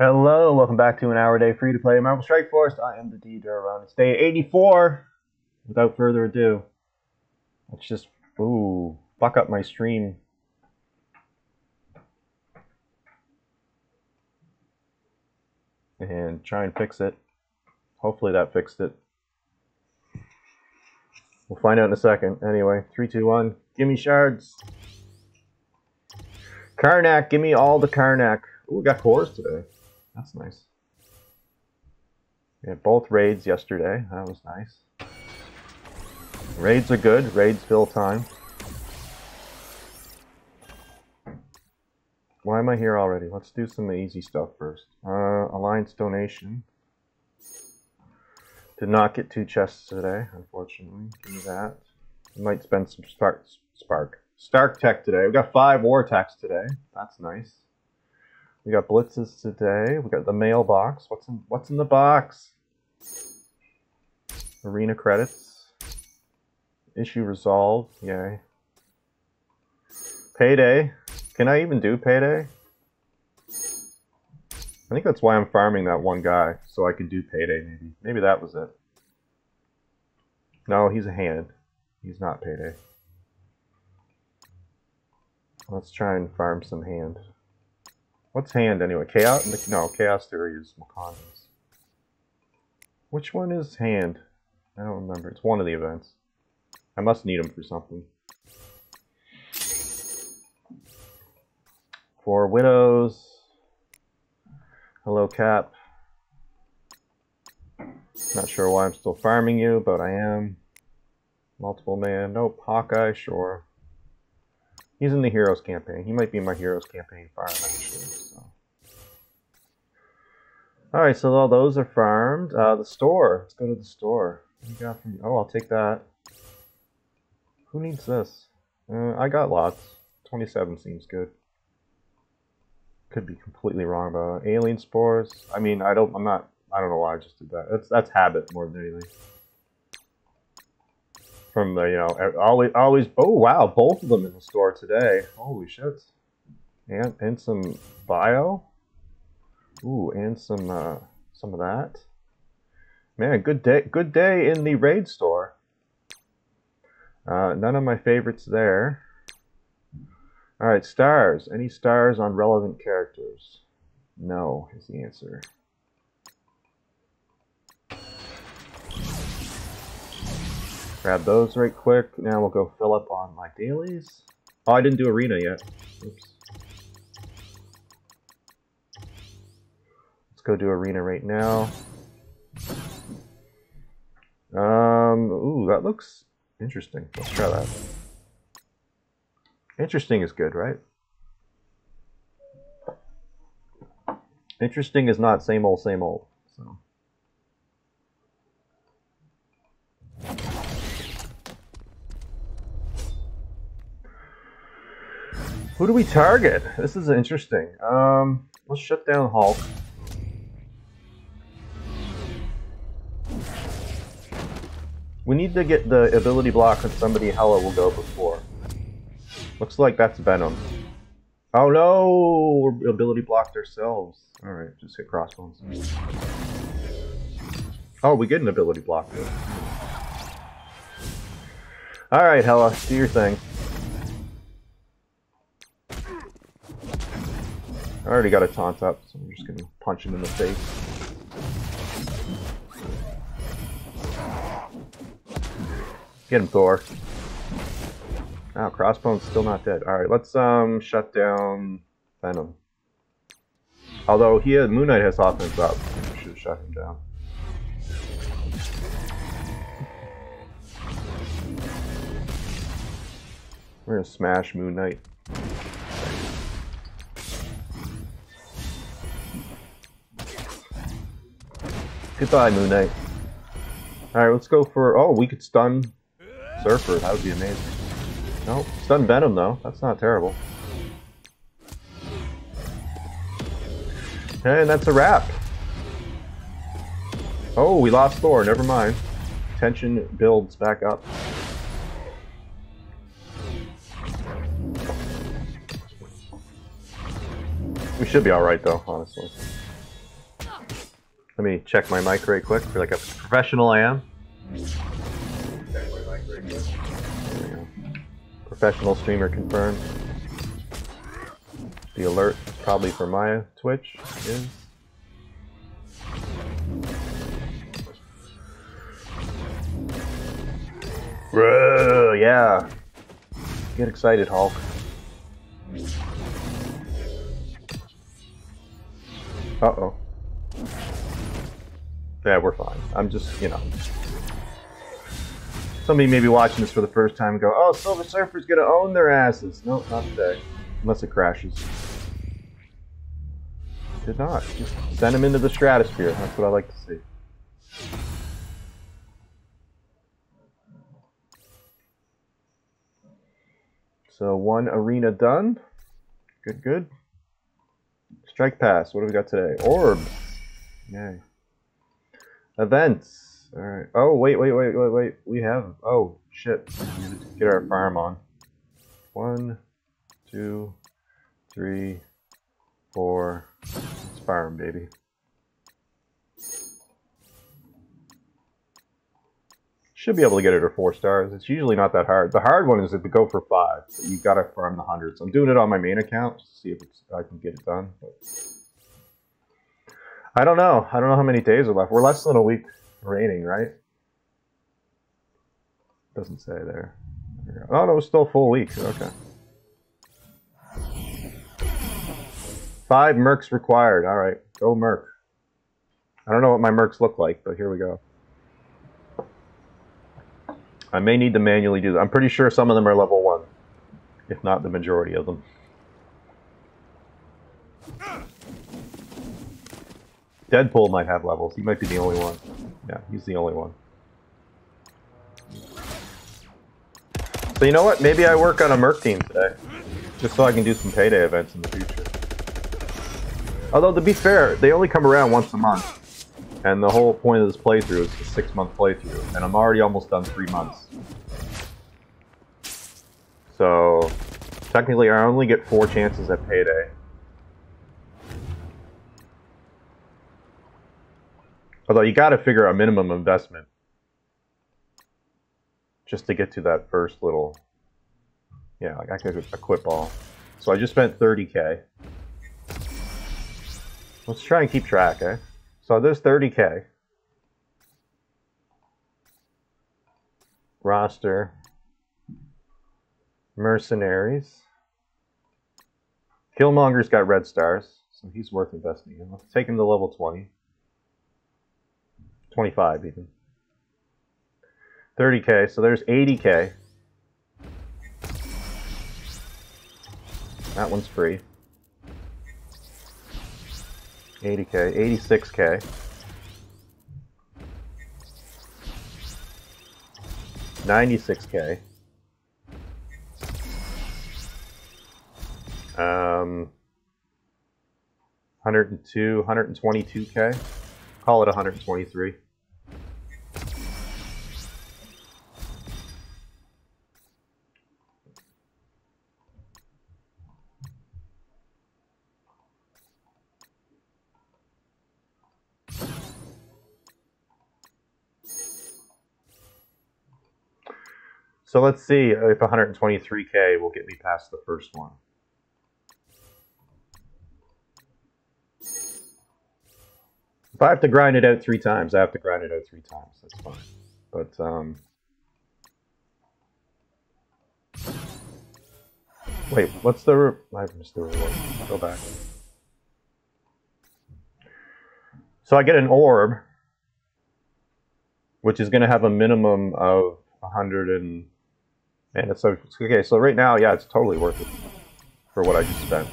Hello, welcome back to an hour a day free to play Marvel Strike Force. I am the D Durrun. It's day 84. Without further ado, let's just fuck up my stream. And try and fix it. Hopefully that fixed it. We'll find out in a second. Anyway, 3, 2, 1. Gimme shards. Karnak, gimme all the Karnak. Ooh, we got cores today. That's nice. We had both raids yesterday. That was nice. Raids are good. Raids fill time. Why am I here already? Let's do some easy stuff first. Alliance donation. Did not get 2 chests today, unfortunately. Give me that. We might spend some Stark Tech today. We got 5 war techs today. That's nice. We got Blitzes today. We got the mailbox. What's in the box? Arena credits. Issue resolved. Yay. Payday. Can I even do Payday? I think that's why I'm farming that one guy, so I can do Payday maybe. Maybe that was it. No, he's a Hand. He's not Payday. Let's try and farm some Hand. What's Hand anyway? Chaos? No, Chaos Theory is Wakanda's. Which one is Hand? I don't remember. It's one of the events. I must need him for something. 4 Widows. Hello, Cap. Not sure why I'm still farming you, but I am. Multiple Man. Nope. Hawkeye, sure. He's in the Heroes Campaign. He might be my Heroes Campaign farm, actually. So. Alright, so all those are farmed. The store. Let's go to the store. What do you got from... Oh, I'll take that. Who needs this? I got lots. 27 seems good. Could be completely wrong about it. Alien spores. I mean, I don't know why I just did that. That's habit more than anything. From the, you know, always. Oh wow, both of them in the store today. Holy shit! And some bio. Ooh, and some of that. Man, good day in the raid store. None of my favorites there. All right, stars. Any stars on relevant characters? No is the answer. Grab those right quick. Now we'll go fill up on my dailies. Oh, I didn't do arena yet. Oops. Let's go do arena right now. Ooh, that looks interesting. Let's try that. Interesting is good, right? Interesting is not same old, same old. So. Who do we target? This is interesting. Let's shut down Hulk. We need to get the ability block on somebody Hela will go before. Looks like that's Venom. Oh no! We're ability blocked ourselves. Alright, just hit Crossbones. Oh, we get an ability block. Alright, Hela, do your thing. I already got a taunt up, so I'm just gonna punch him in the face. Get him, Thor. Wow, Crossbone's still not dead. Alright, let's shut down Venom. Although Moon Knight has offense up. We should have shut him down. We're gonna smash Moon Knight. Goodbye, Moon Knight. Alright, let's go for... Oh, we could stun Surfer. That would be amazing. Nope. Stun Venom, though. That's not terrible. And that's a wrap. Oh, we lost Thor. Never mind. Tension builds back up. We should be alright, though, honestly. Let me check my mic right quick, for like a professional I am. Check my mic right quick. There we go. Professional streamer confirmed. The alert is probably for my Twitch. Yeah. Bro, yeah. Get excited, Hulk. Uh-oh. Yeah, we're fine. I'm just, you know. Somebody may be watching this for the first time and go, oh, Silver Surfer's gonna own their asses. No, not today. Unless it crashes. Did not. Just send him into the stratosphere. That's what I like to see. So one arena done. Good, good. Strike pass. What do we got today? Orb. Yay. Events. All right. Oh, wait. We have... Oh, shit. Get our farm on. 1, 2, 3, 4. Let's farm, baby. Should be able to get it at 4 stars. It's usually not that hard. The hard one is to go for 5. But you gotta farm the 100s. I'm doing it on my main account to see if I can get it done. But I don't know. I don't know how many days are left. We're less than a week remaining, right? Doesn't say there. Oh no, it's still a full week. Okay. 5 mercs required. All right, go merc. I don't know what my mercs look like, but here we go. I may need to manually do that. I'm pretty sure some of them are level 1. If not the majority of them. Deadpool might have levels. He might be the only one. Yeah, he's the only one. So you know what? Maybe I work on a merc team today. Just so I can do some payday events in the future. Although, to be fair, they only come around once a month. And the whole point of this playthrough is a 6-month playthrough, and I'm already almost done 3 months. So, technically I only get 4 chances at payday. Although you gotta figure a minimum investment. Just to get to that first little... Yeah, like I could equip all. So I just spent 30k. Let's try and keep track, eh? So there's 30k. Roster. Mercenaries. Killmonger's got red stars, so he's worth investing in. Let's take him to level 20. 25 even. 30k, so there's 80k. That one's free. 80k, 86k. $96k. $122k. Call it 123. So let's see if 123k will get me past the first one. If I have to grind it out 3 times, I have to grind it out 3 times. That's fine. But, wait, what's the... I missed the reward. Go back. So I get an orb, which is going to have a minimum of 100 and... And it's okay, so right now, yeah, it's totally worth it for what I just spent.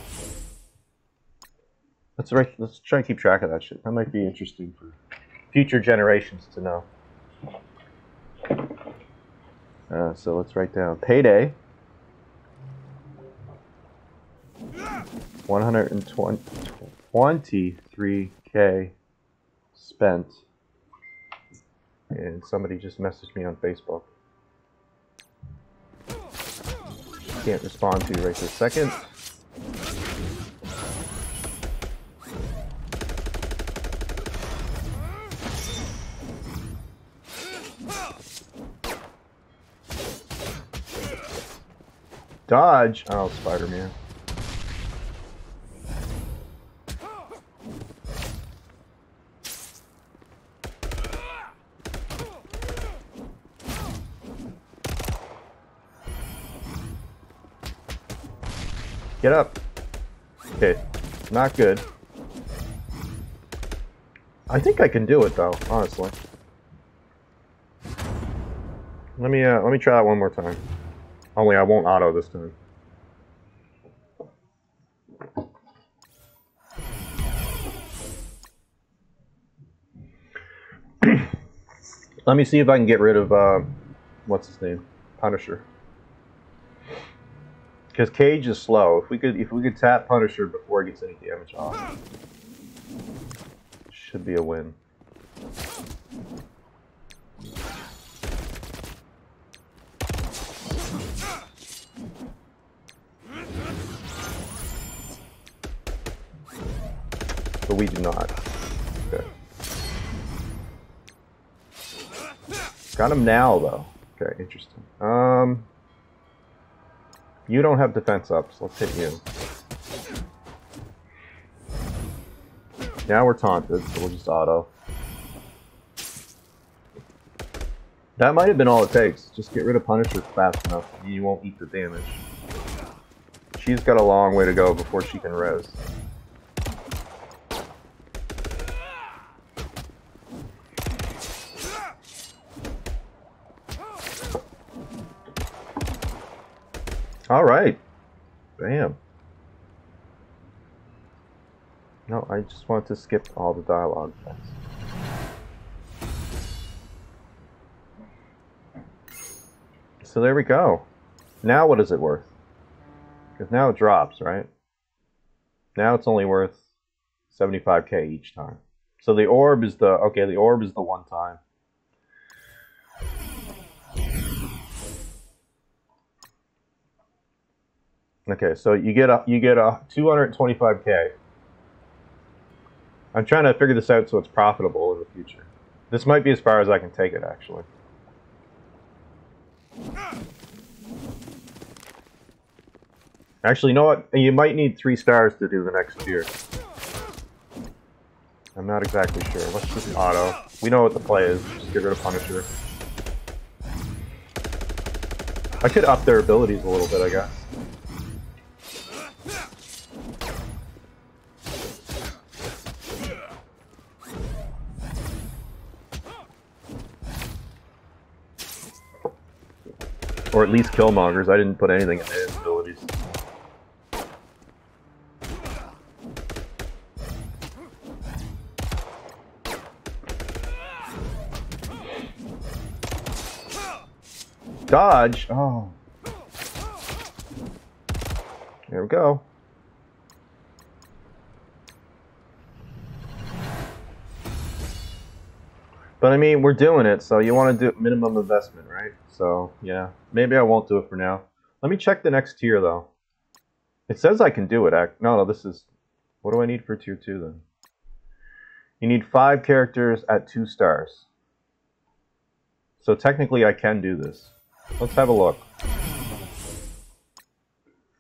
Let's try and keep track of that shit. That might be interesting for future generations to know. So let's write down payday. 123k spent. And somebody just messaged me on Facebook. Can't respond to right this second. Dodge. Oh, Spider-Man. Get up. Okay, not good. I think I can do it though, honestly. Let me try that one more time. Only I won't auto this time. Let me see if I can get rid of what's his name, Punisher. Because Cage is slow. If we could tap Punisher before he gets any damage off, should be a win. But we do not. Okay. Got him now though. Okay, interesting. You don't have defense up, so let's hit you. Now we're taunted, so we'll just auto. That might have been all it takes. Just get rid of Punisher fast enough, and you won't eat the damage. She's got a long way to go before she can res. Alright. Bam. No, I just want to skip all the dialogue. So there we go. Now what is it worth? Because now it drops, right? Now it's only worth 75k each time. So the orb is the... Okay, the orb is the one time. Okay, so you get a 225k. I'm trying to figure this out so it's profitable in the future. This might be as far as I can take it, actually. Actually, you know what? You might need 3 stars to do the next tier. I'm not exactly sure. Let's just auto. We know what the play is. Just get rid of Punisher. I could up their abilities a little bit, I guess. Or at least Killmongers. I didn't put anything in their abilities. Dodge? Oh. There we go. But I mean, we're doing it, so you want to do minimum investment, right? So, yeah. Maybe I won't do it for now. Let me check the next tier, though. It says I can do it. No, this is... What do I need for tier 2, then? You need 5 characters at 2 stars. So technically, I can do this. Let's have a look.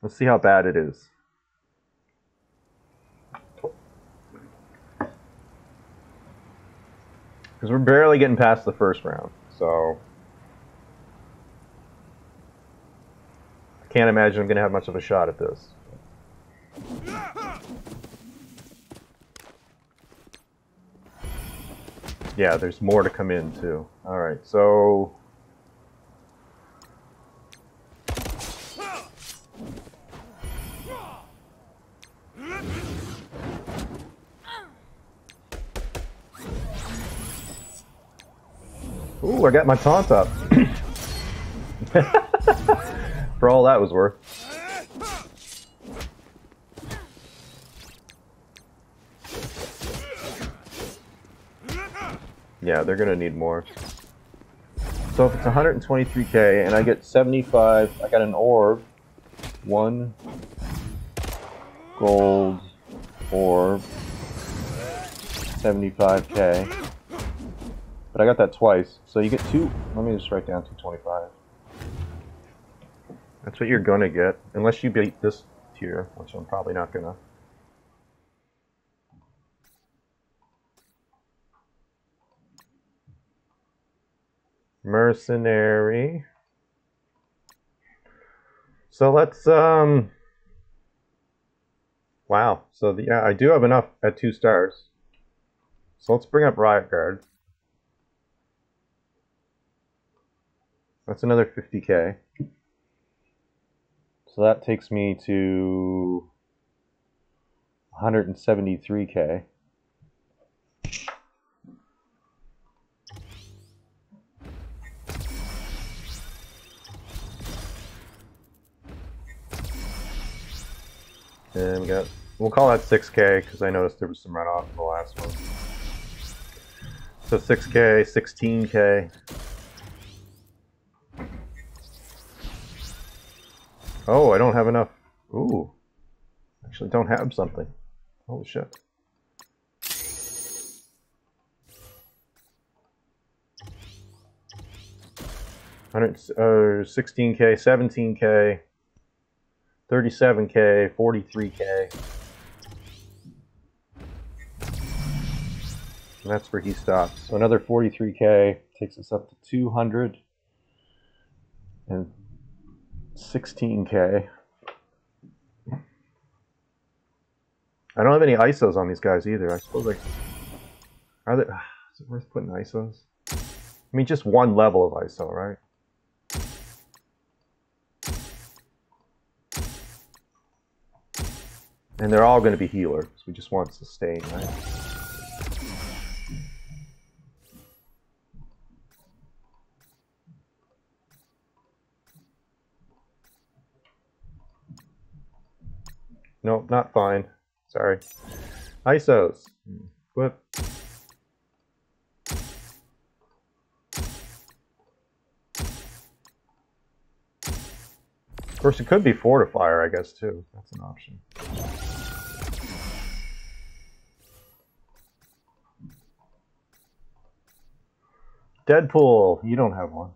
Let's see how bad it is. Because we're barely getting past the first round, so I can't imagine I'm going to have much of a shot at this. Yeah, there's more to come in, too. Alright, so... Ooh, I got my taunt up. For all that was worth. Yeah, they're gonna need more. So if it's 123k and I get 75, I got an orb. 1 gold orb. 75k. But I got that twice, so you get 2. Let me just write down 225. That's what you're gonna get, unless you beat this tier, which I'm probably not gonna. Mercenary. So let's, wow, so the, yeah, I do have enough at 2 stars. So let's bring up Riot Guard. That's another 50k. So that takes me to 173k. And we got, we'll call that 6k because I noticed there was some runoff in the last one. So 6k, 16k. Oh, I don't have enough. Ooh. Actually don't have something. Holy shit. Hundred 16k, 17k. 37k, 43k. And that's where he stops. So another 43k takes us up to 216k. I don't have any ISOs on these guys either. I suppose like, are they? Is it worth putting ISOs? I mean, just one level of ISO, right? And they're all going to be healers. We just want sustain, right? Nope, not fine. Sorry. ISOs. Whoop. Of course, it could be Fortifier, I guess, too. That's an option. Deadpool, you don't have one.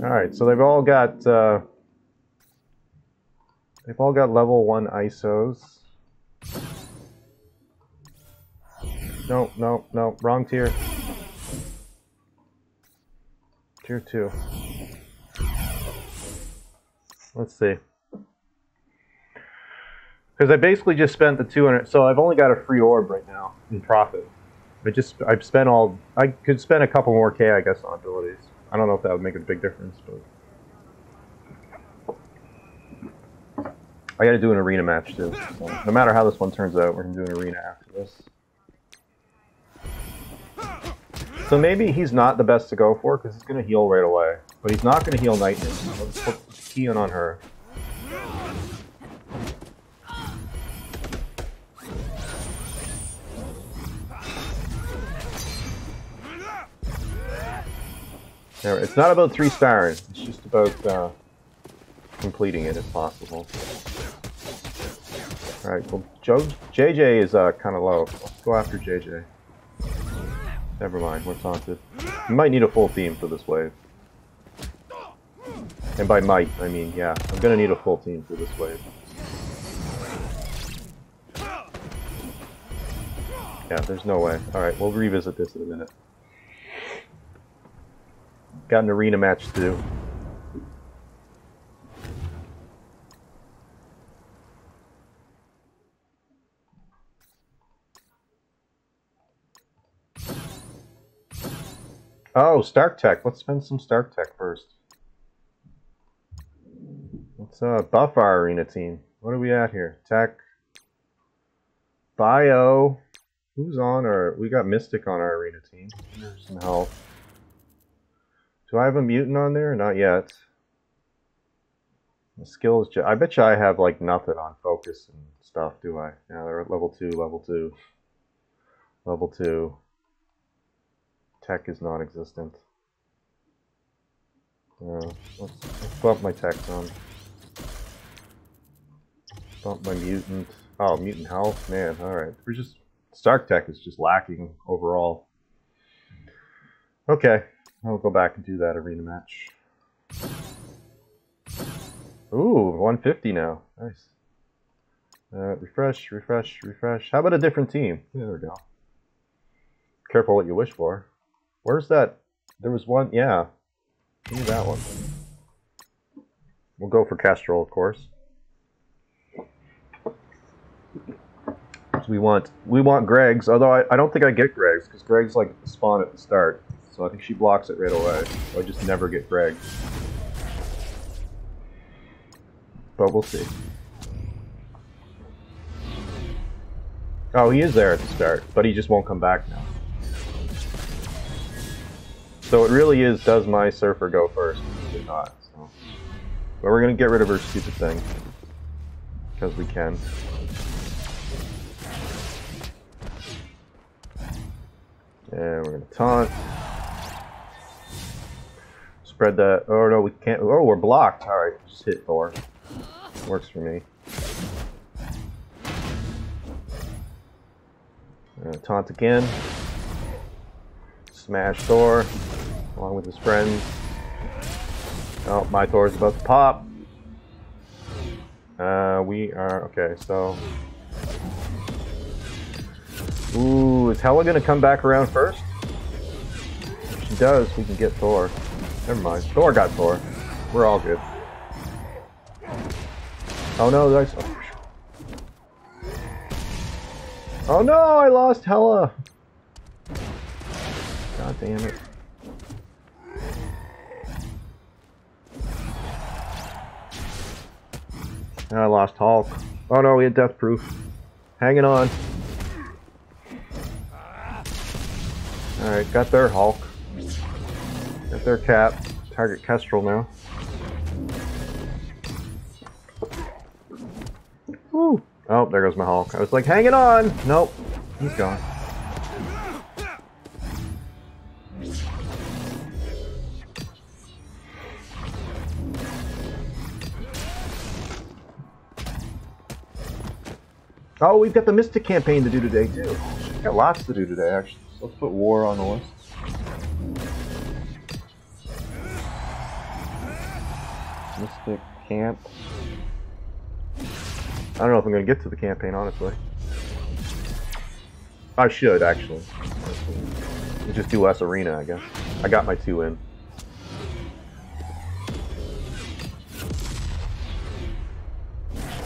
All right, so they've all got level 1 ISOs. No, no, no, wrong tier. Tier 2. Let's see. Because I basically just spent the 200, so I've only got a free orb right now in profit. I've spent all, I could spend a couple more K, I guess, on abilities. I don't know if that would make a big difference, but I gotta do an arena match too. So no matter how this one turns out, we're gonna do an arena after this. So maybe he's not the best to go for because he's going to heal right away. But he's not going to heal Night Nurse. Let's put key in on her. Anyway, it's not about 3-starring. It's just about completing it if possible. Alright, well, JJ is kind of low. Let's go after JJ. Never mind, we're taunted. You might need a full team for this wave. And by might, I mean, yeah, I'm gonna need a full team for this wave. Yeah, there's no way. Alright, we'll revisit this in a minute. Got an arena match to do. Oh, Stark Tech. Let's spend some Stark Tech first. Let's buff our arena team. What are we at here? Tech. Bio. Who's on our... We got Mystic on our arena team. There's some health. Do I have a Mutant on there? Not yet. The skills... I bet you I have, like, nothing on Focus and stuff, do I? Yeah, they're at level 2, level 2. Level 2. Tech is non-existent. Let's bump my tech on. Pump my mutant. Oh, mutant health, man. All right, we're just Stark Tech is just lacking overall. Okay, I'll go back and do that arena match. Ooh, 150 now. Nice. Refresh, refresh, refresh. How about a different team? Yeah, there we go. Careful what you wish for. Where's that? There was one. Yeah, give me that one. We'll go for Castrol, of course. So we want Greg's, although I don't think I get Greg's because Greg's like spawn at the start. So I think she blocks it right away. So I just never get Greg's. But we'll see. Oh, he is there at the start, but he just won't come back now. So it really is, does my Surfer go first? Or not. So. But we're going to get rid of her stupid thing. Because we can. And we're going to taunt. Spread that. Oh no, we can't. Oh, we're blocked. Alright, just hit Thor. Works for me. I'm going to taunt again. Smash Thor. Along with his friends. Oh, my Thor's about to pop. We are. Okay, so. Ooh, is Hela gonna come back around first? If she does, we can get Thor. Never mind. Thor got Thor. We're all good. Oh no, that's. Oh no, I lost Hela! God damn it. And I lost Hulk. Oh no, we had Death Proof. Hanging on. Alright, got their Hulk. Got their Cap. Target Kestrel now. Woo! Oh, there goes my Hulk. I was like, hanging on! Nope. He's gone. Oh, we've got the Mystic Campaign to do today, too. We've got lots to do today, actually. So let's put War on the list. Mystic Camp. I don't know if I'm going to get to the campaign, honestly. I should, actually. We'll just do less arena, I guess. I got my 2 in.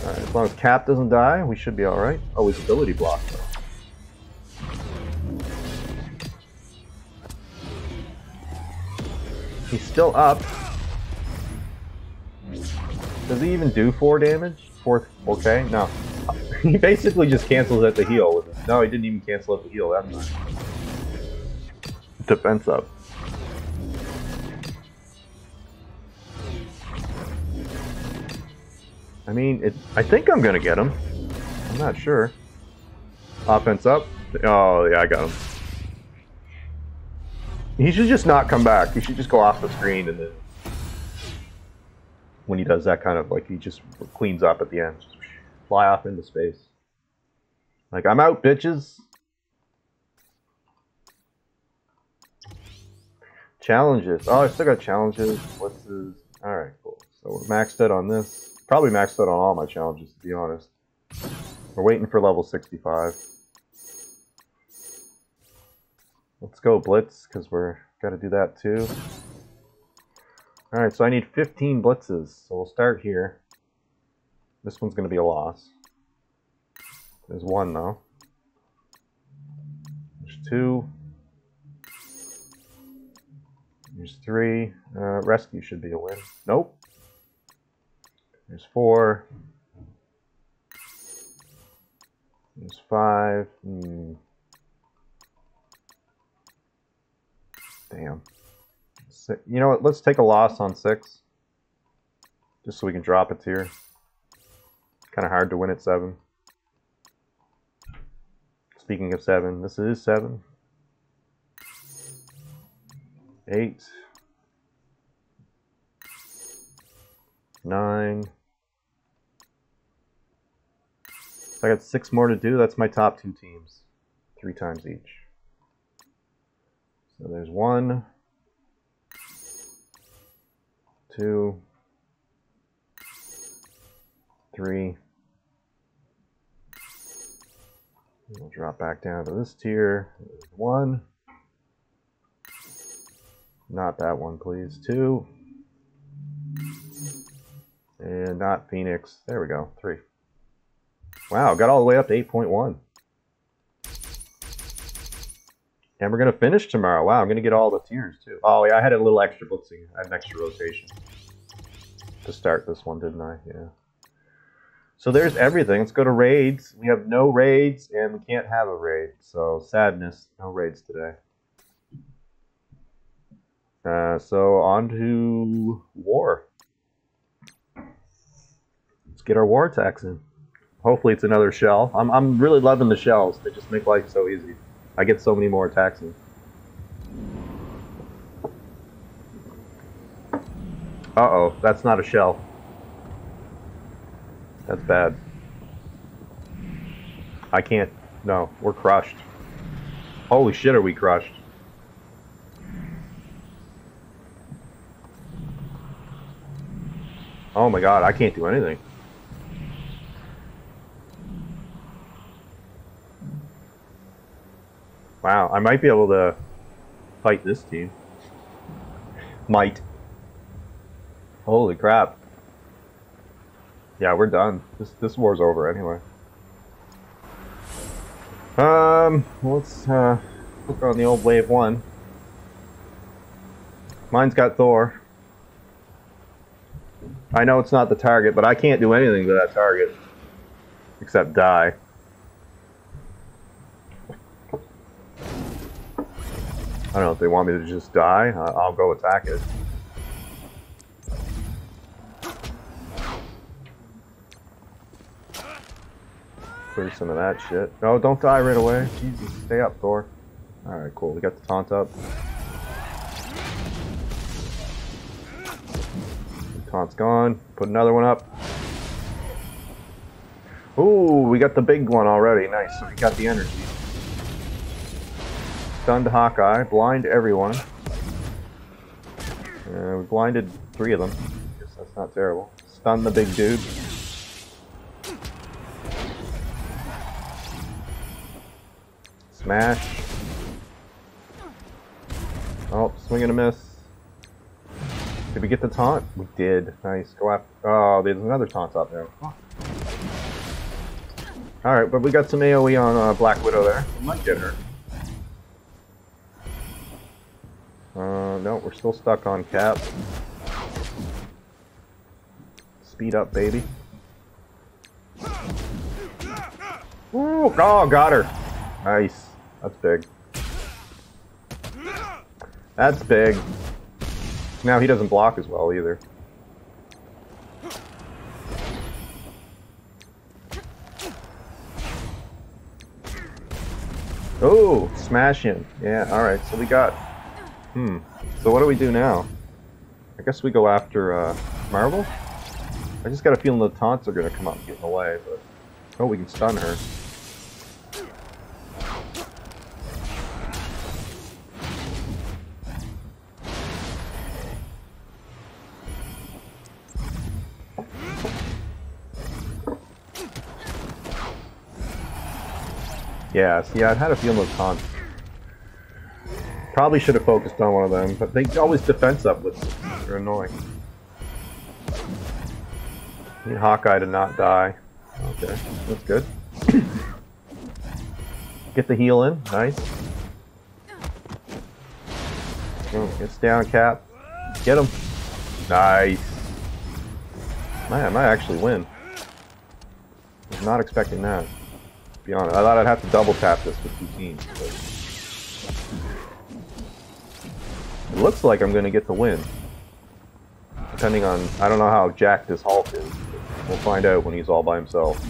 Alright, as long as Cap doesn't die, we should be alright. Oh, he's ability block, though. He's still up. Does he even do 4 damage? 4? Okay, no. He basically just cancels at the heal with it. No, he didn't even cancel at the heal that time. Defense up. I mean, I think I'm gonna get him. I'm not sure. Offense up. Oh, yeah, I got him. He should just not come back. He should just go off the screen, and then when he does that kind of, like, he just cleans up at the end. Just fly off into space. Like, I'm out, bitches. Challenges. Oh, I still got challenges. What's his? Alright, cool. So we're maxed out on this. Probably maxed out on all my challenges, to be honest. We're waiting for level 65. Let's go Blitz, because we're gotta do that too. Alright, so I need 15 Blitzes. So we'll start here. This one's gonna be a loss. There's one though. There's 2. There's 3. Rescue should be a win. Nope. There's 4. There's 5. Damn. 6. You know what? Let's take a loss on 6. Just so we can drop a tier. Kind of hard to win at 7. Speaking of 7, this is 7. 8. 9. So I got 6 more to do. That's my top 2 teams. 3 times each. So there's 1, 2, 3. We'll drop back down to this tier. 1. Not that one, please. 2. And not Phoenix. There we go. 3. Wow, got all the way up to 8.1. And we're going to finish tomorrow. Wow, I'm going to get all the tiers, too. Oh, yeah, I had a little extra blitzing. I had an extra rotation to start this one, didn't I? Yeah. So there's everything. Let's go to raids. We have no raids, and we can't have a raid. So sadness, no raids today. So on to war. Let's get our war attacks in. Hopefully it's another shell. I'm really loving the shells. They just make life so easy. I get so many more attacks in. Uh-oh, that's not a shell. That's bad. I can't. No, we're crushed. Holy shit, are we crushed. Oh my god, I can't do anything. Wow, I might be able to fight this team. Might. Holy crap. Yeah, we're done. This war's over anyway. Let's look on the old wave 1. Mine's got Thor. I know it's not the target, but I can't do anything to that target except die. I don't know if they want me to just die. I'll go attack it. Clear some of that shit. No, don't die right away. Jesus, stay up, Thor. Alright, cool. We got the taunt up. The taunt's gone. Put another one up. Ooh, we got the big one already. Nice. So we got the energy. Stunned Hawkeye. Blind everyone. We blinded 3 of them. Guess that's not terrible. Stun the big dude. Smash. Oh, swing and a miss. Did we get the taunt? We did. Nice. Go after. Oh, there's another taunt out there. Alright, but we got some AoE on Black Widow there. We might get her. No, we're still stuck on Cap. Speed up, baby. Ooh, oh, got her. Nice. That's big. That's big. Now he doesn't block as well either. Oh, smash him. Yeah, alright, so we got... So what do we do now? I guess we go after Marvel? I just got a feeling the taunts are going to come up and get in the way, but... Oh, we can stun her. Yeah, see, I had a feeling those taunts. Probably should have focused on one of them, but they always defense up with them. They're annoying. Need Hawkeye to not die. Okay, that's good. Get the heal in, nice. Oh, gets down, Cap. Get him. Nice. Man, I might actually win. I was not expecting that. Be honest, I thought I'd have to double tap this with 2 teams. It looks like I'm going to get the win. Depending on, I don't know how jacked this Hulk is. We'll find out when he's all by himself.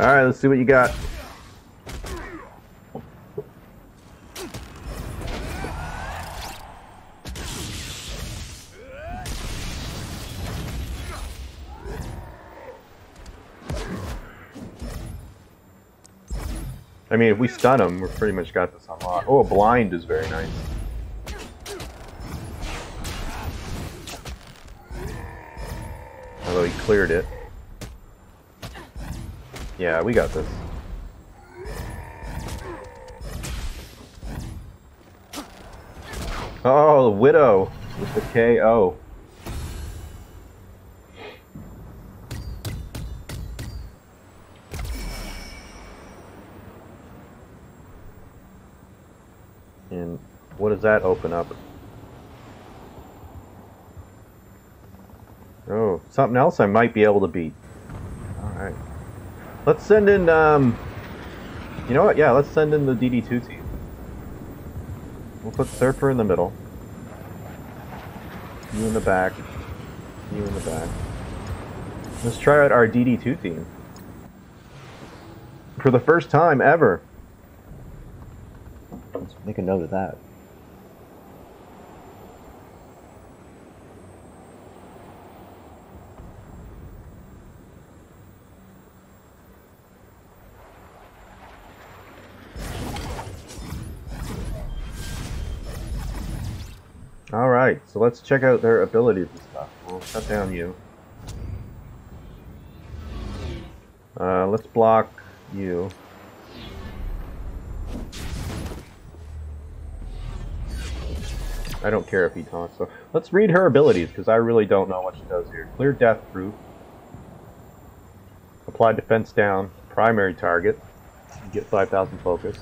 Alright, let's see what you got. I mean, if we stun him, we've pretty much got this unlocked. Oh, a blind is very nice. Although he cleared it. Yeah, we got this. Oh, the Widow with the KO. And what does that open up? Oh, something else I might be able to beat. Alright. Let's send in, you know what? Yeah, let's send in the DD2 team. We'll put Surfer in the middle. You in the back. You in the back. Let's try out our DD2 team. For the first time ever. Let's make a note of that. Alright, so let's check out their abilities and stuff. We'll shut down you. Let's block you. I don't care if he taunts, so let's read her abilities, because I really don't know what she does here. Clear Death Proof. Apply defense down. Primary target. You get 5,000 focus.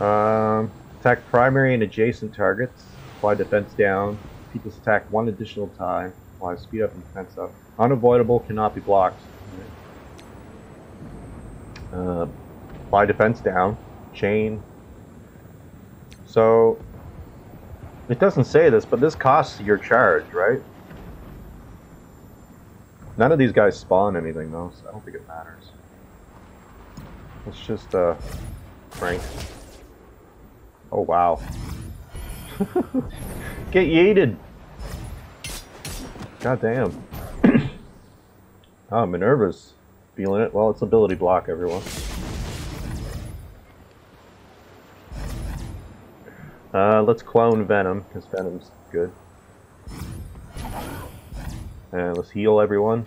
Attack primary and adjacent targets. Apply defense down. Repeat this attack one additional time. Apply speed up and defense up. Unavoidable, cannot be blocked. Apply defense down. Chain. So, it doesn't say this, but this costs your charge, right? None of these guys spawn anything, though, so I don't think it matters. Let's just, crank. Oh, wow. Get yeeted! Goddamn. Oh, Minerva's feeling it. Well, it's ability block, everyone. Let's clone Venom, because Venom's good. And let's heal everyone.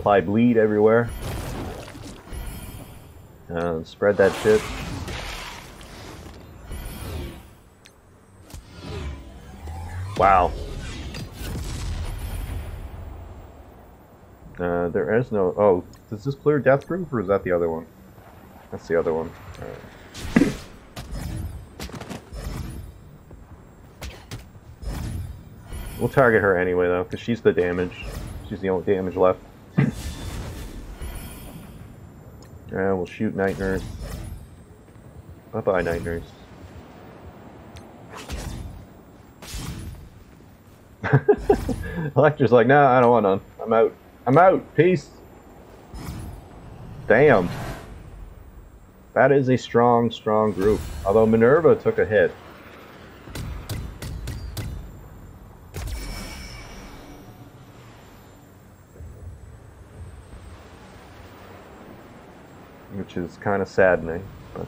Apply bleed everywhere. And spread that shit. Wow. There is no... Oh, does this clear Death Proof, or is that the other one? That's the other one. All right. We'll target her anyway, though, because she's the damage. She's the only damage left. And we'll shoot Night Nurse. Bye-bye, Night Nurse. Electra's like, nah, I don't want none. I'm out. I'm out. Peace. Damn. That is a strong, strong group. Although Minerva took a hit. Which is kind of saddening. But,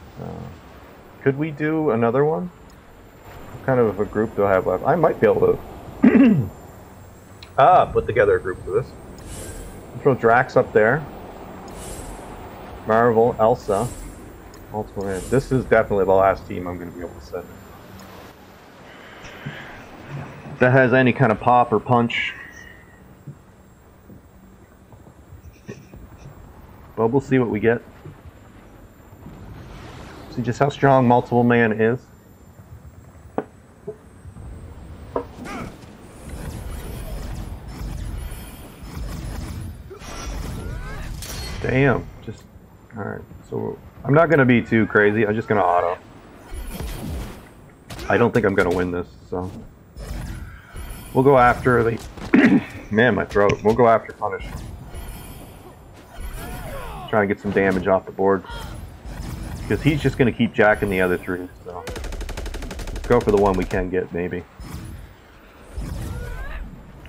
could we do another one? What kind of a group do I have left? I might be able to... put together a group for this. Throw Drax up there. Marvel, Elsa, Multiple Man. This is definitely the last team I'm going to be able to send. That has any kind of pop or punch. But we'll see what we get. See just how strong Multiple Man is. Damn, just, alright, so I'm not going to be too crazy, I'm just going to auto. I don't think I'm going to win this, so. We'll go after the, man, my throat, we'll go after Punisher. Try and get some damage off the board. Because he's just going to keep jacking the other three, so. Let's go for the one we can get, maybe.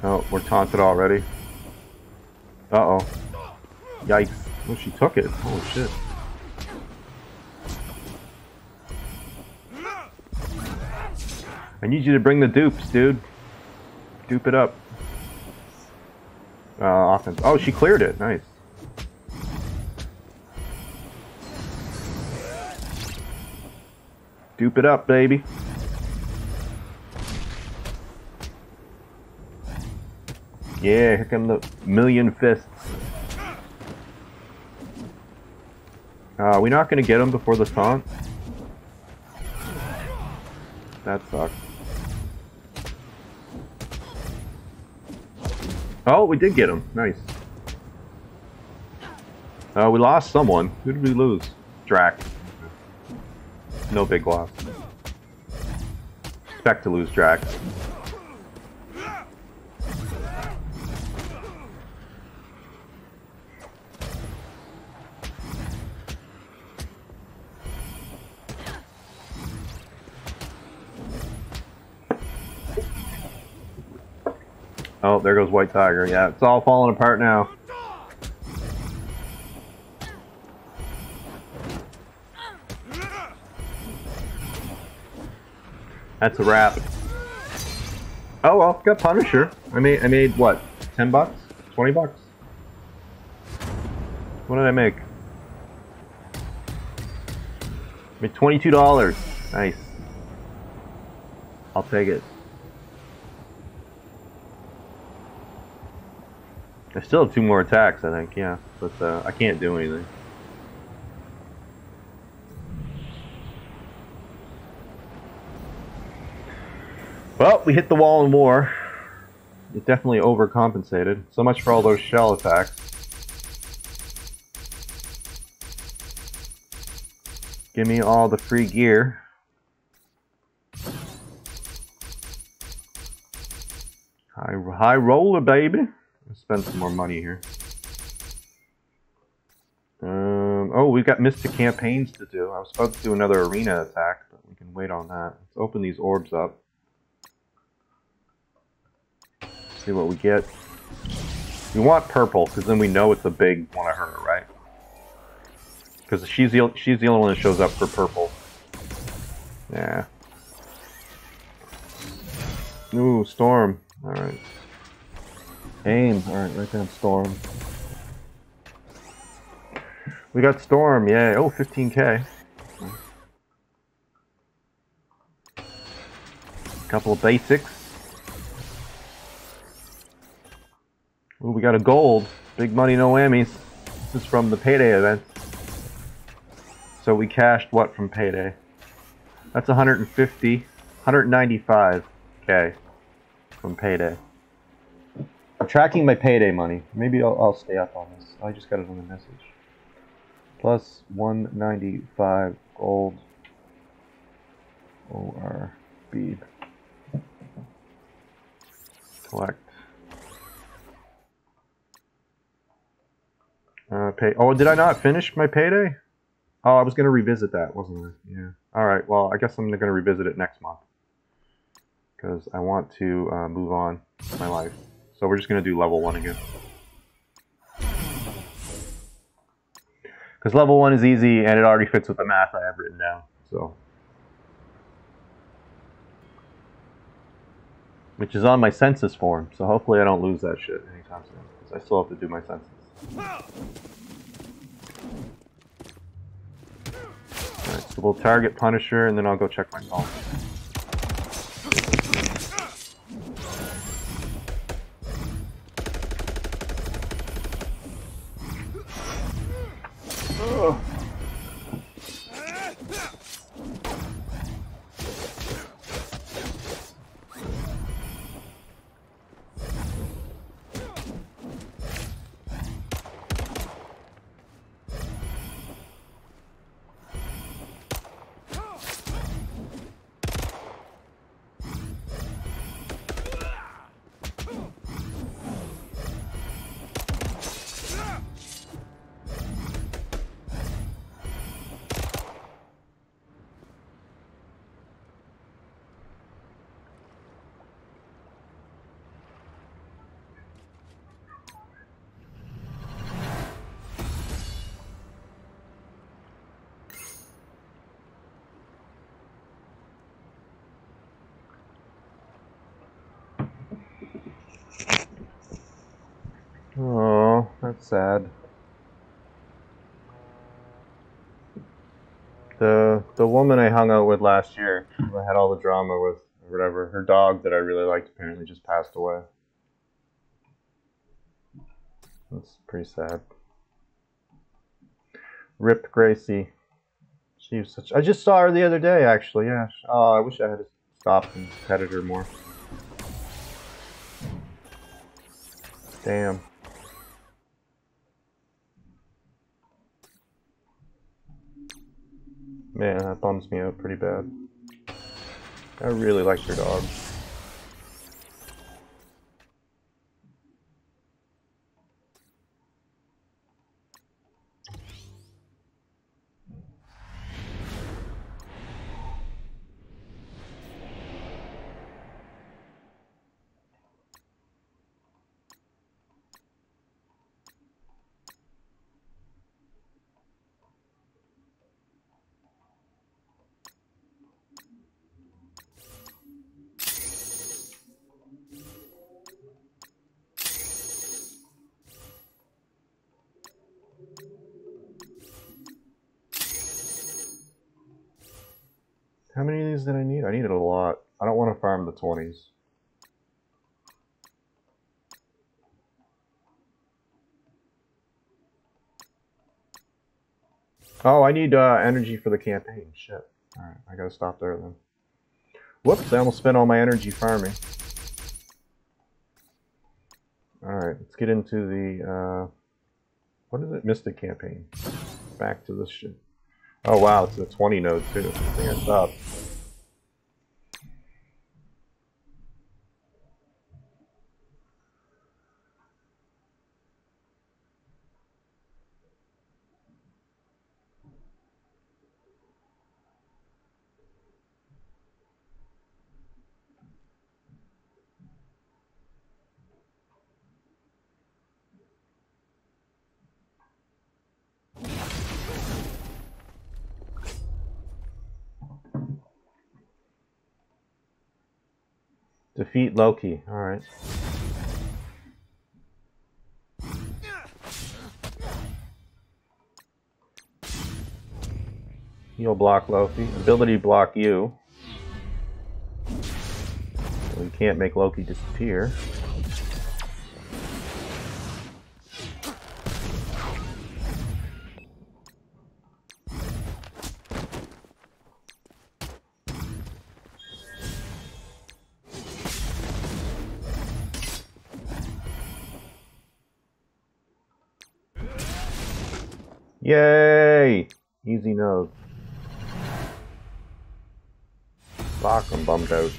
Oh, we're taunted already. Uh-oh. Yikes. Well, she took it. Holy shit. I need you to bring the dupes, dude. Dupe it up. Offense. Oh, she cleared it. Nice. Dupe it up, baby. Yeah, here come the million fists. Are we not going to get him before the taunt? That sucks. Oh, we did get him. Nice. We lost someone. Who did we lose? Drac. No big loss. Expect to lose Drac. Oh, there goes White Tiger. Yeah, it's all falling apart now. That's a wrap. Oh well, got Punisher. I made what? 10 bucks? 20 bucks? What did I make? I made $22. Nice. I'll take it. I still have 2 more attacks, I think, yeah. But I can't do anything. Well, we hit the wall in war. It definitely overcompensated. So much for all those shell attacks. Give me all the free gear. High roller, baby. Let's spend some more money here. Oh, we've got Mystic Campaigns to do. I was supposed to do another arena attack, but we can wait on that. Let's open these orbs up. See what we get. We want purple, because then we know it's a big one of her, right? Because she's the only one that shows up for purple. Yeah. Ooh, Storm. Alright. Aim. Alright, right down Storm. We got Storm, yay. Oh, 15k. Couple of basics. Ooh, we got a gold. Big money, no whammies. This is from the Payday event. So we cashed what from Payday? That's 150, 195k from Payday. I'm tracking my Payday money. Maybe I'll stay up on this. I just got another message. Plus 195 gold. ORB. Collect. Pay. Oh, did I not finish my Payday? Oh, I was going to revisit that, wasn't I? Yeah. Alright, well, I guess I'm going to revisit it next month. Because I want to move on with my life. So we're just going to do level 1 again. Because level 1 is easy and it already fits with the math I have written down. So. Which is on my census form, so hopefully I don't lose that shit anytime soon. Because I still have to do my census. Alright, so we'll target Punisher and then I'll go check my phone. Oh. Oh, that's sad. The woman I hung out with last year, who I had all the drama with, or whatever, her dog that I really liked apparently just passed away. That's pretty sad. Rip Gracie. She was such. I just saw her the other day, actually. Yeah. Oh, I wish I had stopped and petted her more. Damn. Man, that bums me out pretty bad. I really like your dog. How many of these did I need? I needed a lot. I don't want to farm the 20s. Oh, I need energy for the campaign. Shit. Alright, I gotta stop there then. Whoops, I almost spent all my energy farming. Alright, let's get into the... what is it? Mystic Campaign. Back to this shit. Oh wow, it's a 20 node too. I think I stopped. Defeat Loki, alright. He'll block Loki. Ability block you. So we can't make Loki disappear. Yay! Easy node. Fuck, I'm bummed out.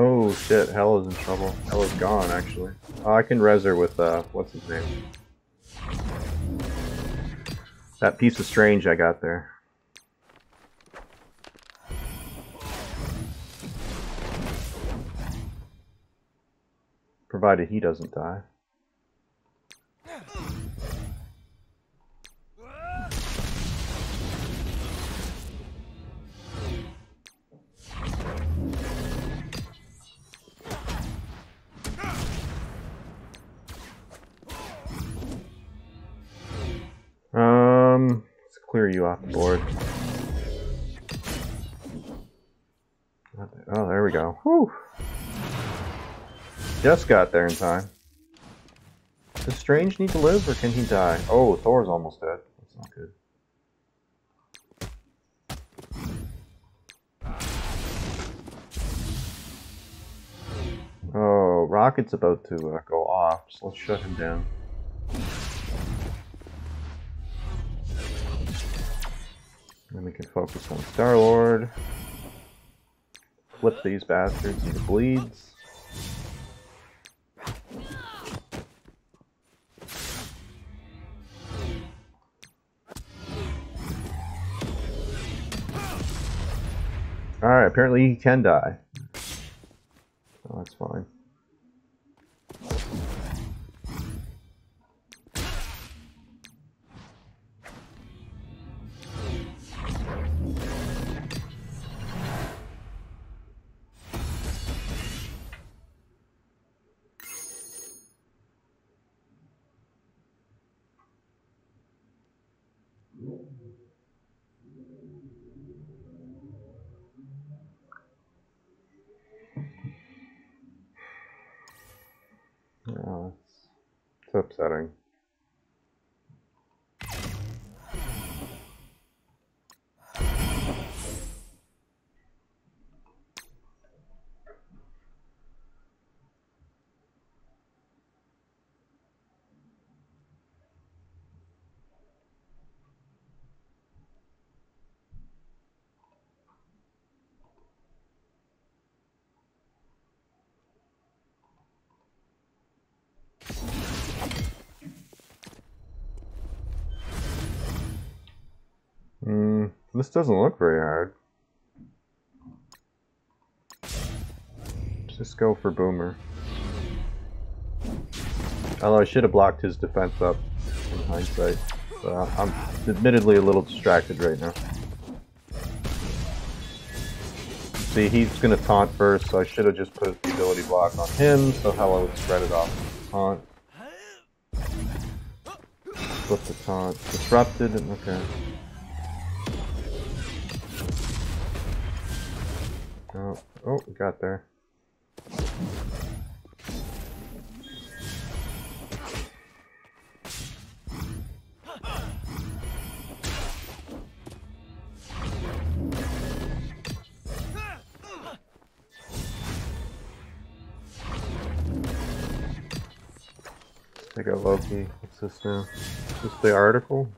Oh shit, Hela's in trouble. Hela's gone, actually. I can res her with, what's his name? That piece of strange I got there. Provided he doesn't die. Let's clear you off the board. Oh, there we go. Whew. Just got there in time. Does Strange need to live or can he die? Oh, Thor's almost dead. That's not good. Oh, Rocket's about to go off, so let's shut him down. Then we can focus on Star-Lord. Flip these bastards into bleeds. Alright, apparently he can die. Oh, that's fine. It's upsetting. This doesn't look very hard. Let's just go for Boomer. Although I should have blocked his defense up in hindsight. But I'm admittedly a little distracted right now. See, he's going to taunt first, so I should have just put the ability block on him, so how I would spread it off with the taunt. Flip the taunt. Disrupted, okay. Oh, we got there. They got Loki. What's this now? Is this the article?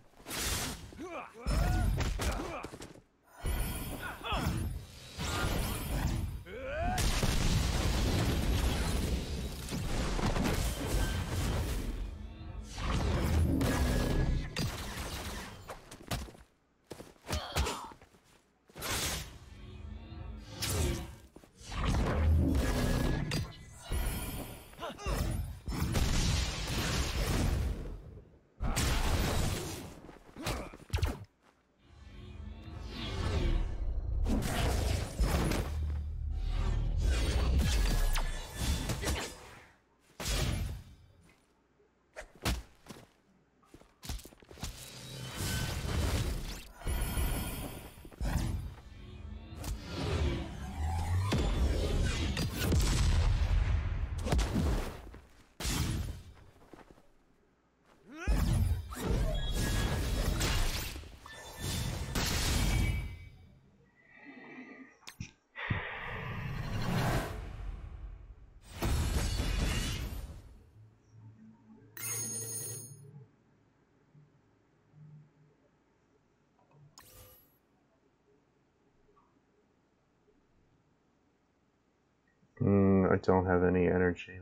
I don't have any energy.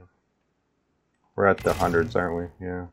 We're at the hundreds, aren't we? Yeah.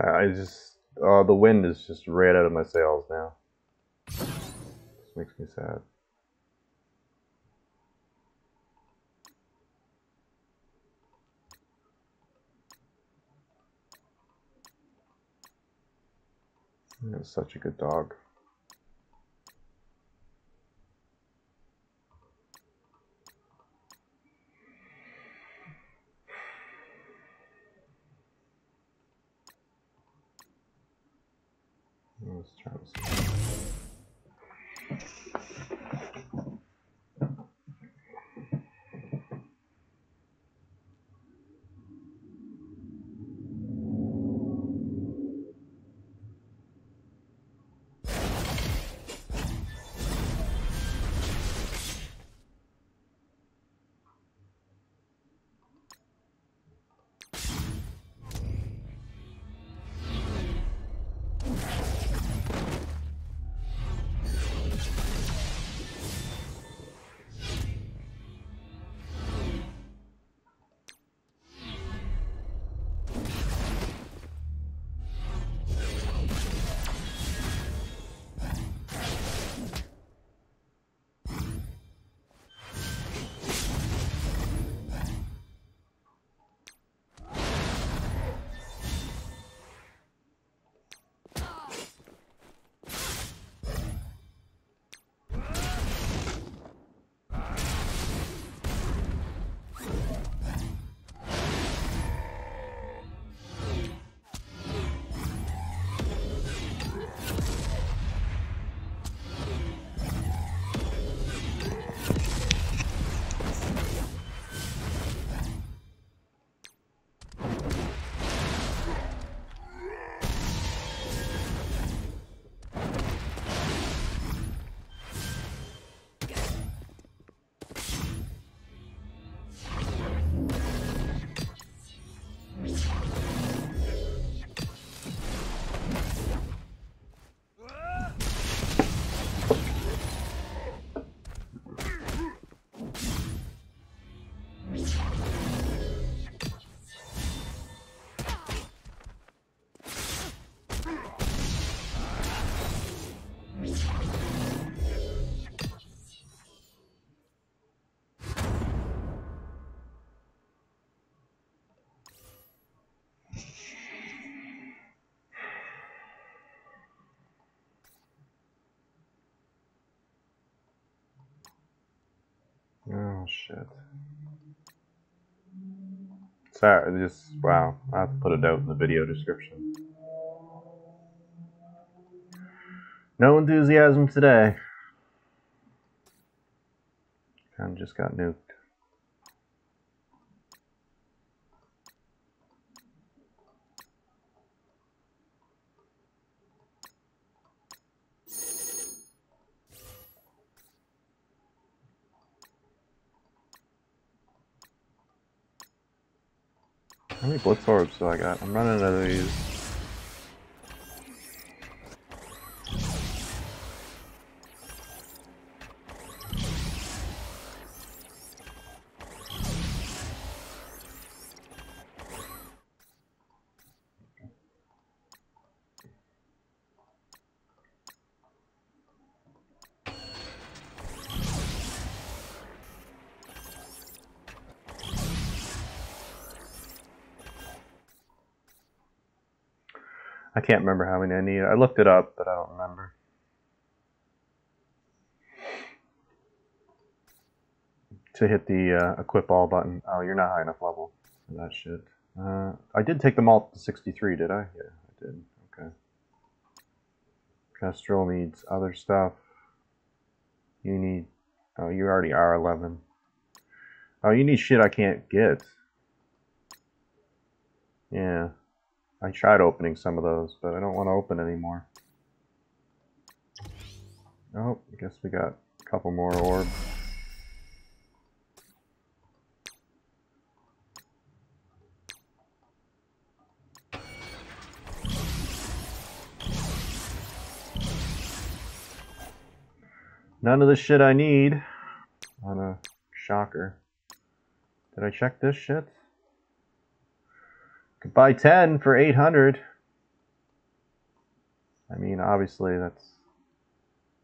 I just, the wind is just right out of my sails now. This makes me sad. That's such a good dog. Oh shit. Sorry, just wow, I have to put it out in the video description. No enthusiasm today. Kinda just got nuked. How many Blitz Orbs do I got? I'm running out of these. I can't remember how many I need. I looked it up, but I don't remember. To hit the equip all button. Oh, you're not high enough level for that shit. I did take them all to 63, did I? Yeah, I did. Okay. Kestrel needs other stuff. You need... Oh, you already are 11. Oh, you need shit I can't get. Yeah. I tried opening some of those, but I don't want to open anymore. Oh, I guess we got a couple more orbs. None of this shit I need. On a shocker. Did I check this shit? Could buy 10 for 800. I mean, obviously that's...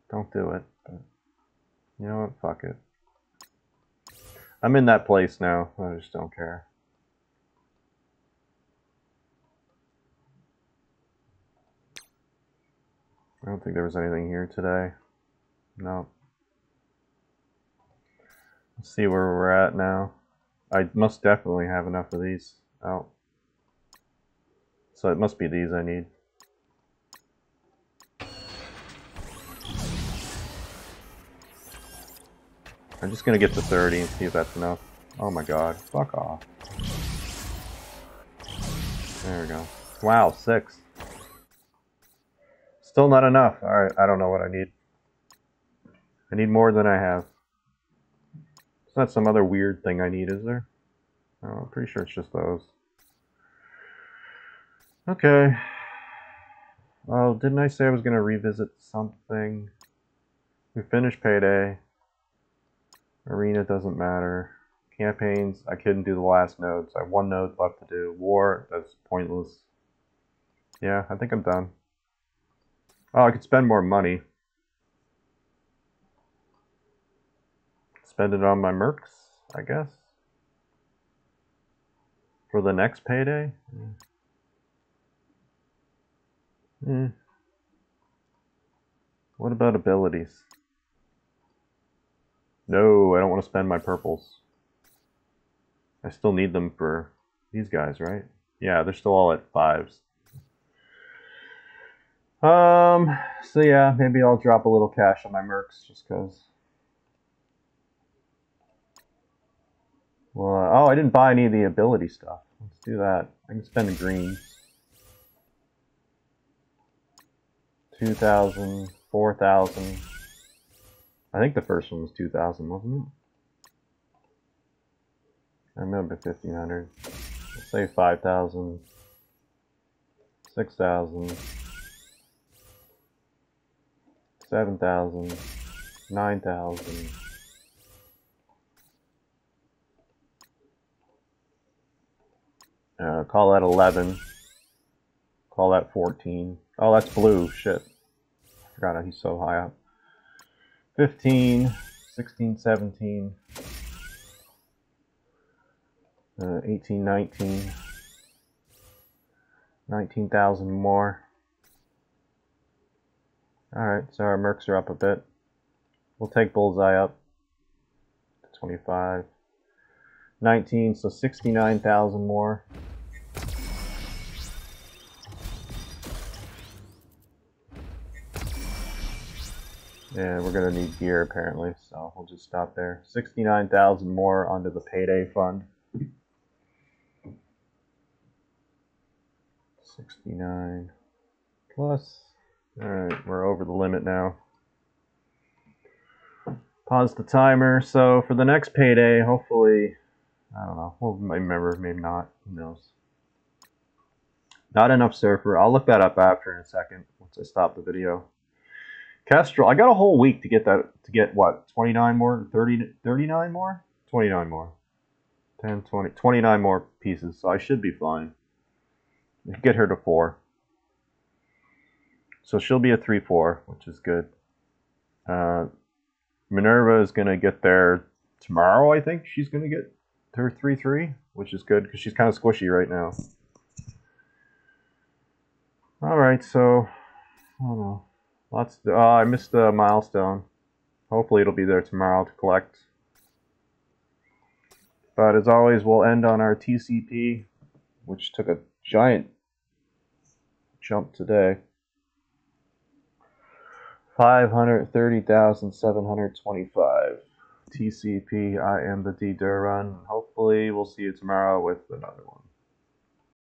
Don't do it. But you know what? Fuck it. I'm in that place now. I just don't care. I don't think there was anything here today. No. Let's see where we're at now. I must definitely have enough of these. Oh. So it must be these I need. I'm just gonna get to 30 and see if that's enough. Oh my god. Fuck off. There we go. Wow, 6. Still not enough. Alright, I don't know what I need. I need more than I have. It's not some other weird thing I need, is there? Oh, I'm pretty sure it's just those. Okay. Well, didn't I say I was going to revisit something? We finished Payday. Arena doesn't matter. Campaigns, I couldn't do the last nodes. I have one node left to do. War, that's pointless. Yeah, I think I'm done. Oh, I could spend more money. Spend it on my Mercs, I guess. For the next Payday? Yeah. What about abilities? No, I don't want to spend my purples. I still need them for these guys, right? Yeah, they're still all at 5s. So yeah, maybe I'll drop a little cash on my Mercs just because... Well, oh, I didn't buy any of the ability stuff. Let's do that. I can spend the green. 2,000, 4,000. I think the first one was 2,000, wasn't it? I remember 1,500. Let's say 5,000. 6,000. 7,000. 9,000. Call that 11. Call that 14. Oh, that's blue. Shit. I forgot he's so high up. 15, 16, 17, 18, 19, 19,000 more. Alright, so our Mercs are up a bit. We'll take Bullseye up to 25. 19, so 69,000 more. Yeah, we're gonna need gear apparently, so we'll just stop there. 69,000 more onto the Payday fund. 69 plus. Alright, we're over the limit now. Pause the timer. So for the next Payday, hopefully... I don't know. Well, maybe remember, maybe not. Who knows? Not enough Surfer. I'll look that up after in a second once I stop the video. Kestrel. I got a whole week to get that. To get what? 29 more? 30? 39 more? 29 more. 10, 20, 29 more pieces. So I should be fine. Get her to 4. So she'll be a 3-4, which is good. Minerva is gonna get there tomorrow. I think she's gonna get her 3-3, which is good because she's kind of squishy right now. Alright, so... I don't know. Lots of, I missed the milestone. Hopefully it'll be there tomorrow to collect. But as always, we'll end on our TCP, which took a giant jump today. 530,725 TCP. I am the D Durrun. Hopefully we'll see you tomorrow with another one.